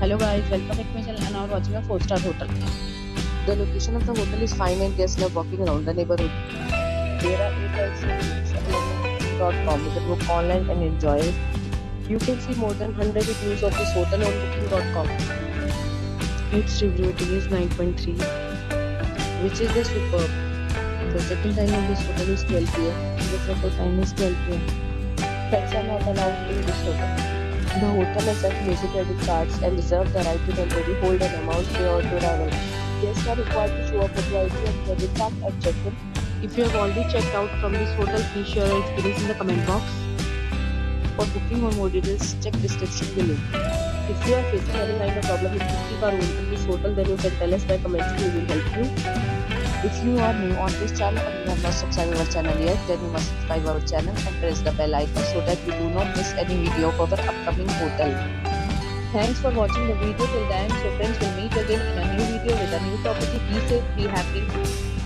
Hello guys, welcome back to my channel and now watching a 4-star hotel. The location of the hotel is fine and guests love walking around the neighborhood. There are 8 rides on booking.com. You can book online and enjoy it. You can see more than 100 reviews of this hotel on booking.com. Its review rating is 9.3, which is superb. The check-in time of this hotel is 12 p.m. The check-out time is 12 p.m. Pets are not allowed in this hotel. The hotel accepts major credit cards and reserves the right to temporarily hold an amount prior to arrival. Guests are required to show a proprietary and credit card at check-in. If you have already checked out from this hotel, please share your experience in the comment box. For booking or more details, check description below. If you are facing any kind of problem with booking or renting this hotel, then you can tell us by commenting. We will help you. If you are new on this channel and you have not subscribed our channel yet, then you must subscribe our channel and press the bell icon so that you do not miss any video for the upcoming hotel. Thanks for watching the video till the end. So friends, will meet again in a new video with a new property. Be safe, be happy.